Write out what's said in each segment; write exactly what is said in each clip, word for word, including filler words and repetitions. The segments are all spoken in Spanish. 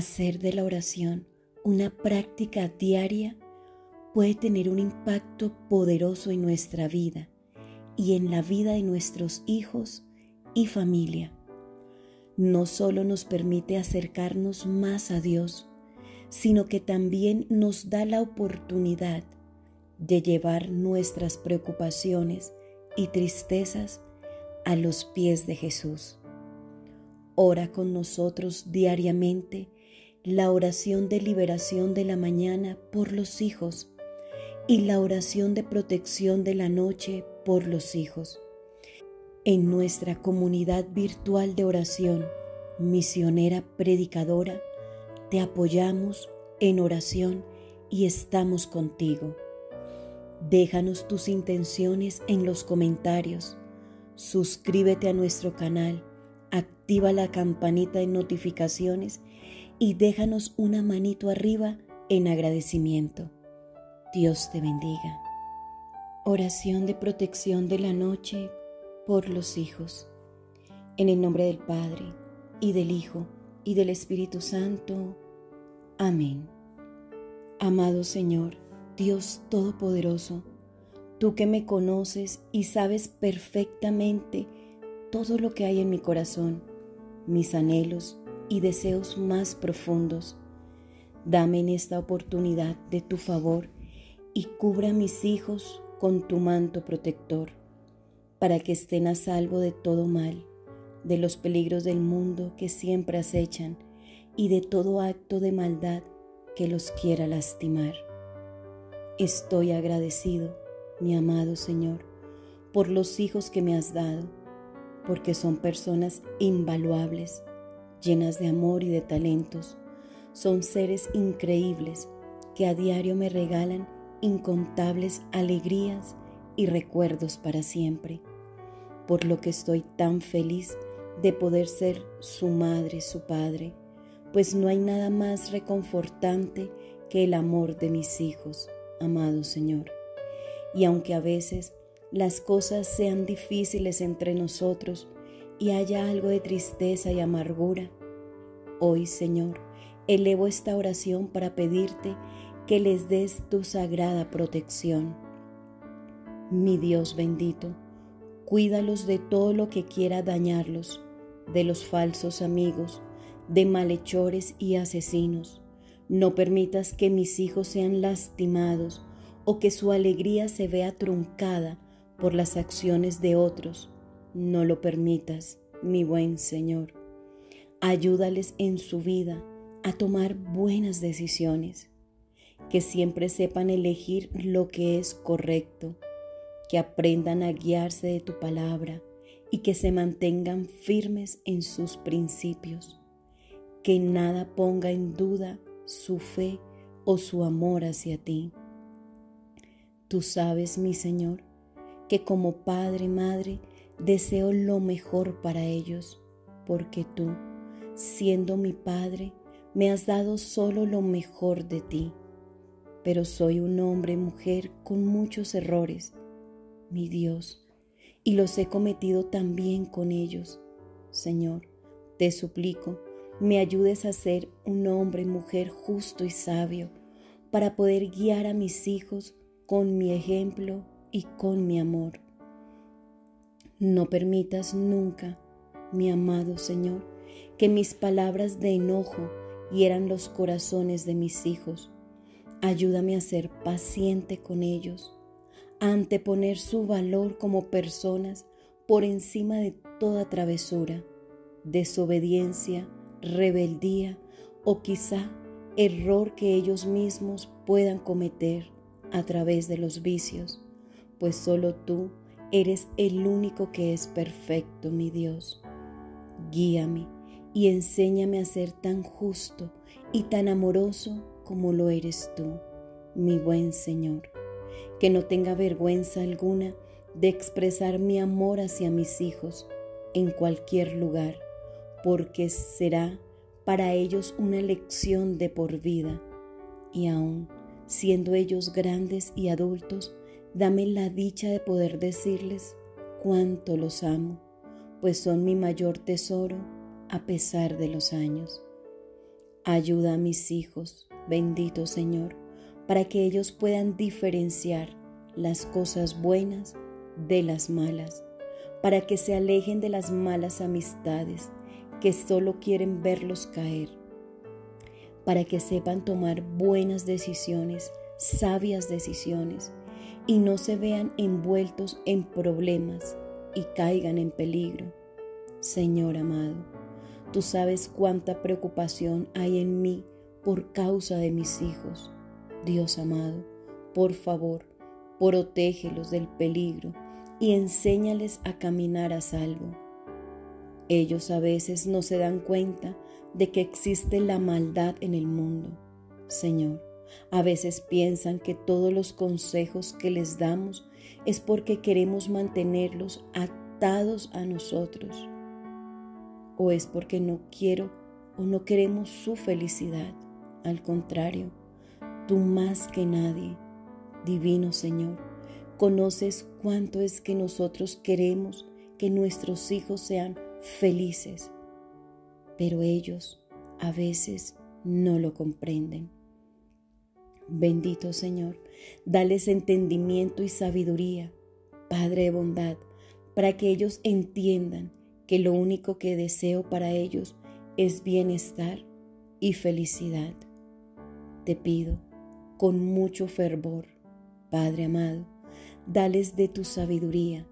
Hacer de la oración una práctica diaria puede tener un impacto poderoso en nuestra vida y en la vida de nuestros hijos y familia. No solo nos permite acercarnos más a Dios, sino que también nos da la oportunidad de llevar nuestras preocupaciones y tristezas a los pies de Jesús. Ora con nosotros diariamente la oración de liberación de la mañana por los hijos y la oración de protección de la noche por los hijos. En nuestra comunidad virtual de oración, Misionera Predicadora, te apoyamos en oración y estamos contigo. Déjanos tus intenciones en los comentarios, suscríbete a nuestro canal, activa la campanita de notificaciones y déjanos una manito arriba en agradecimiento. Dios te bendiga. Oración de protección de la noche por los hijos. En el nombre del Padre, y del Hijo, y del Espíritu Santo. Amén. Amado Señor, Dios Todopoderoso, tú que me conoces y sabes perfectamente todo lo que hay en mi corazón, mis anhelos y deseos más profundos, dame en esta oportunidad de tu favor y cubra a mis hijos con tu manto protector, para que estén a salvo de todo mal, de los peligros del mundo que siempre acechan y de todo acto de maldad que los quiera lastimar. Estoy agradecido, mi amado Señor, por los hijos que me has dado, porque son personas invaluables, llenas de amor y de talentos. Son seres increíbles que a diario me regalan incontables alegrías y recuerdos para siempre, por lo que estoy tan feliz de poder ser su madre, su padre, pues no hay nada más reconfortante que el amor de mis hijos, amado Señor. Y aunque a veces las cosas sean difíciles entre nosotros y haya algo de tristeza y amargura, hoy, Señor, elevo esta oración para pedirte que les des tu sagrada protección. Mi Dios bendito, cuídalos de todo lo que quiera dañarlos, de los falsos amigos, de malhechores y asesinos. No permitas que mis hijos sean lastimados o que su alegría se vea truncada por las acciones de otros. No lo permitas, mi buen Señor. Ayúdales en su vida a tomar buenas decisiones, que siempre sepan elegir lo que es correcto, que aprendan a guiarse de tu palabra y que se mantengan firmes en sus principios, que nada ponga en duda su fe o su amor hacia ti. Tú sabes, mi Señor, que como Padre, Madre, deseo lo mejor para ellos, porque tú, siendo mi Padre, me has dado solo lo mejor de ti. Pero soy un hombre y mujer con muchos errores, mi Dios, y los he cometido también con ellos. Señor, te suplico, me ayudes a ser un hombre y mujer justo y sabio, para poder guiar a mis hijos con mi ejemplo y con mi amor. No permitas nunca, mi amado Señor, que mis palabras de enojo hieran los corazones de mis hijos. Ayúdame a ser paciente con ellos, a anteponer su valor como personas por encima de toda travesura, desobediencia, rebeldía o quizá error que ellos mismos puedan cometer a través de los vicios, pues solo tú eres el único que es perfecto, mi Dios. Guíame y enséñame a ser tan justo y tan amoroso como lo eres tú, mi buen Señor. Que no tenga vergüenza alguna de expresar mi amor hacia mis hijos en cualquier lugar, porque será para ellos una lección de por vida. Y aún siendo ellos grandes y adultos, dame la dicha de poder decirles cuánto los amo, pues son mi mayor tesoro a pesar de los años. Ayuda a mis hijos, bendito Señor, para que ellos puedan diferenciar las cosas buenas de las malas, para que se alejen de las malas amistades que solo quieren verlos caer, para que sepan tomar buenas decisiones, sabias decisiones, y no se vean envueltos en problemas y caigan en peligro. Señor amado, tú sabes cuánta preocupación hay en mí por causa de mis hijos. Dios amado, por favor, protégelos del peligro y enséñales a caminar a salvo. Ellos a veces no se dan cuenta de que existe la maldad en el mundo. Señor, a veces piensan que todos los consejos que les damos es porque queremos mantenerlos atados a nosotros, o es porque no quiero o no queremos su felicidad. Al contrario, tú más que nadie, divino Señor, conoces cuánto es que nosotros queremos que nuestros hijos sean felices, pero ellos a veces no lo comprenden. Bendito Señor, dales entendimiento y sabiduría, Padre de bondad, para que ellos entiendan que lo único que deseo para ellos es bienestar y felicidad. Te pido con mucho fervor, Padre amado, dales de tu sabiduría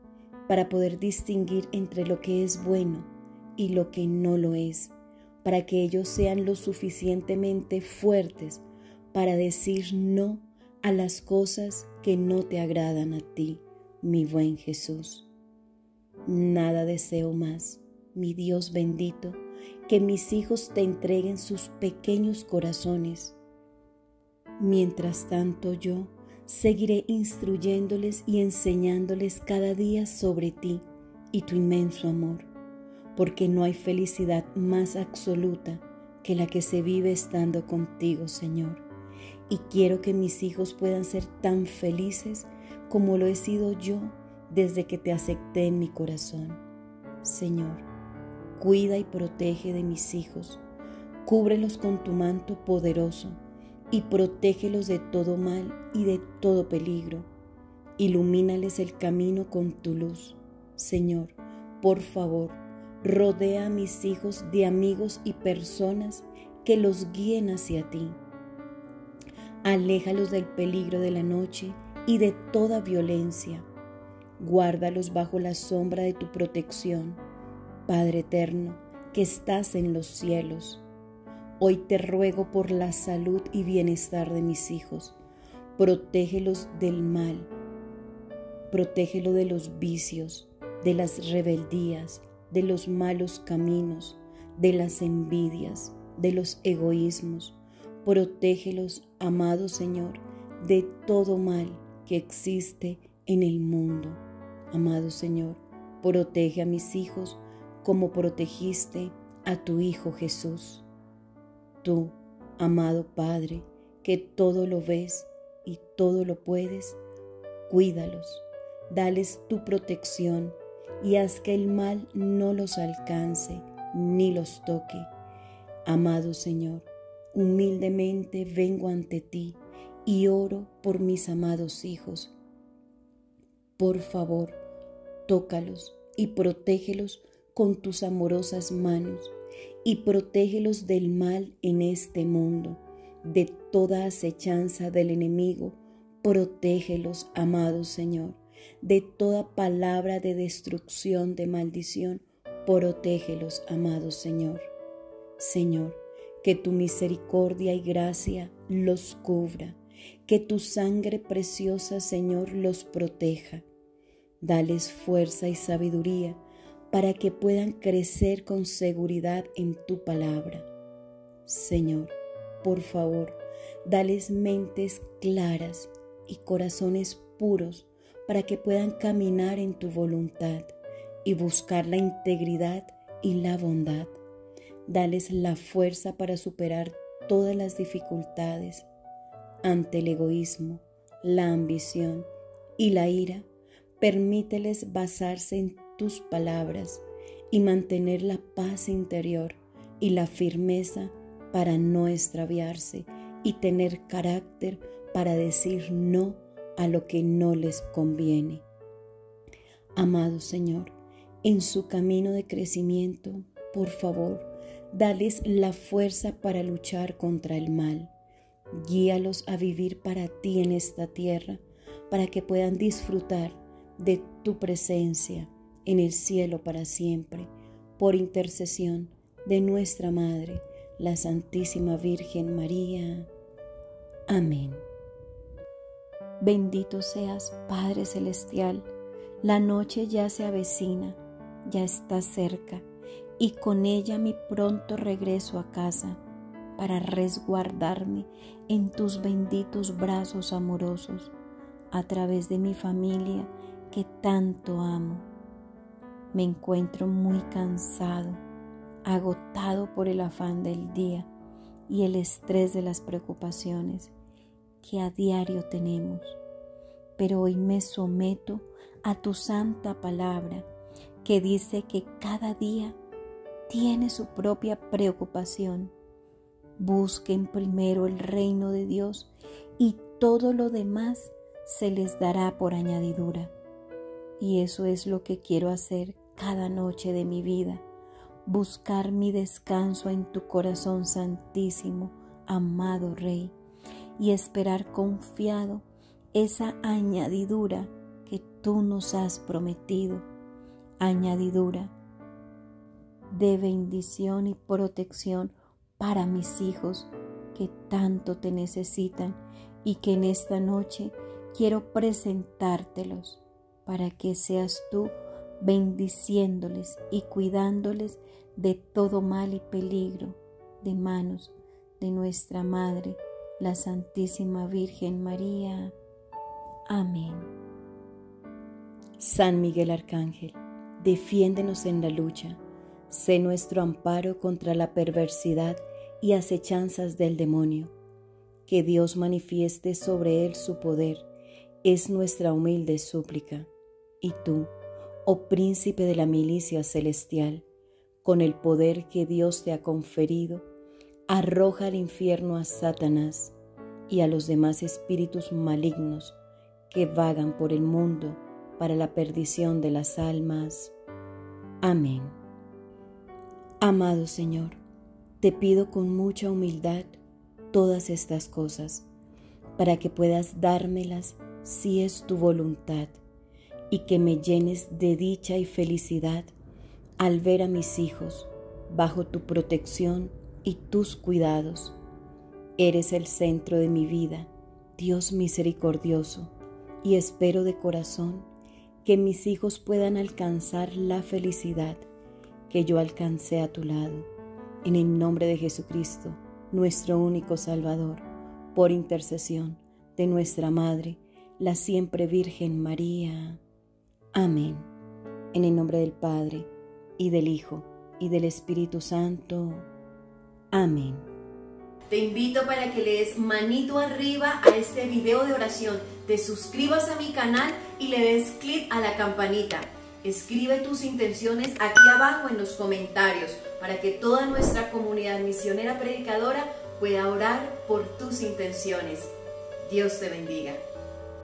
para poder distinguir entre lo que es bueno y lo que no lo es, para que ellos sean lo suficientemente fuertes para decir no a las cosas que no te agradan a ti, mi buen Jesús. Nada deseo más, mi Dios bendito, que mis hijos te entreguen sus pequeños corazones. Mientras tanto yo seguiré instruyéndoles y enseñándoles cada día sobre ti y tu inmenso amor, porque no hay felicidad más absoluta que la que se vive estando contigo, Señor. Y quiero que mis hijos puedan ser tan felices como lo he sido yo desde que te acepté en mi corazón. Señor, cuida y protege de mis hijos, cúbrelos con tu manto poderoso y protégelos de todo mal y de todo peligro. Ilumínales el camino con tu luz. Señor, por favor, rodea a mis hijos de amigos y personas que los guíen hacia ti. Aléjalos del peligro de la noche y de toda violencia. Guárdalos bajo la sombra de tu protección, Padre eterno, que estás en los cielos. Hoy te ruego por la salud y bienestar de mis hijos. Protégelos del mal, protégelos de los vicios, de las rebeldías, de los malos caminos, de las envidias, de los egoísmos. Protégelos, amado Señor, de todo mal que existe en el mundo. Amado Señor, protege a mis hijos como protegiste a tu Hijo Jesús. Tú, amado Padre, que todo lo ves y todo lo puedes, cuídalos, dales tu protección y haz que el mal no los alcance ni los toque. Amado Señor, humildemente vengo ante ti y oro por mis amados hijos. Por favor, tócalos y protégelos con tus amorosas manos y protégelos del mal en este mundo, de toda acechanza del enemigo. Protégelos, amado Señor, de toda palabra de destrucción, de maldición. Protégelos, amado Señor. Señor, que tu misericordia y gracia los cubra, que tu sangre preciosa, Señor, los proteja. Dales fuerza y sabiduría para que puedan crecer con seguridad en tu palabra. Señor, por favor, dales mentes claras y corazones puros para que puedan caminar en tu voluntad y buscar la integridad y la bondad. Dales la fuerza para superar todas las dificultades ante el egoísmo, la ambición y la ira. Permíteles basarse en tus palabras y mantener la paz interior y la firmeza para no extraviarse y tener carácter para decir no a lo que no les conviene. Amado Señor, en su camino de crecimiento, por favor, dales la fuerza para luchar contra el mal. Guíalos a vivir para ti en esta tierra, para que puedan disfrutar de tu presencia en el cielo para siempre, por intercesión de nuestra Madre, la Santísima Virgen María. Amén. Bendito seas, Padre Celestial. La noche ya se avecina, ya está cerca, y con ella mi pronto regreso a casa, para resguardarme en tus benditos brazos amorosos, a través de mi familia que tanto amo. Me encuentro muy cansado, agotado por el afán del día y el estrés de las preocupaciones que a diario tenemos. Pero hoy me someto a tu santa palabra, que dice que cada día tiene su propia preocupación. Busquen primero el reino de Dios y todo lo demás se les dará por añadidura. Y eso es lo que quiero hacer cada noche de mi vida, buscar mi descanso en tu corazón santísimo, amado Rey, y esperar confiado esa añadidura que tú nos has prometido, añadidura de bendición y protección para mis hijos que tanto te necesitan y que en esta noche quiero presentártelos para que seas tú bendiciéndoles y cuidándoles de todo mal y peligro de manos de nuestra Madre, la Santísima Virgen María. Amén. San Miguel Arcángel, defiéndenos en la lucha, sé nuestro amparo contra la perversidad y acechanzas del demonio. Que Dios manifieste sobre él su poder, es nuestra humilde súplica. Y tú, oh príncipe de la milicia celestial, con el poder que Dios te ha conferido, arroja al infierno a Satanás y a los demás espíritus malignos que vagan por el mundo para la perdición de las almas. Amén. Amado Señor, te pido con mucha humildad todas estas cosas, para que puedas dármelas si es tu voluntad, y que me llenes de dicha y felicidad al ver a mis hijos bajo tu protección y tus cuidados. Eres el centro de mi vida, Dios misericordioso, y espero de corazón que mis hijos puedan alcanzar la felicidad que yo alcancé a tu lado. En el nombre de Jesucristo, nuestro único Salvador, por intercesión de nuestra Madre, la siempre Virgen María. Amén. En el nombre del Padre, y del Hijo, y del Espíritu Santo. Amén. Te invito para que le des manito arriba a este video de oración, te suscribas a mi canal y le des clic a la campanita. Escribe tus intenciones aquí abajo en los comentarios para que toda nuestra comunidad misionera predicadora pueda orar por tus intenciones. Dios te bendiga.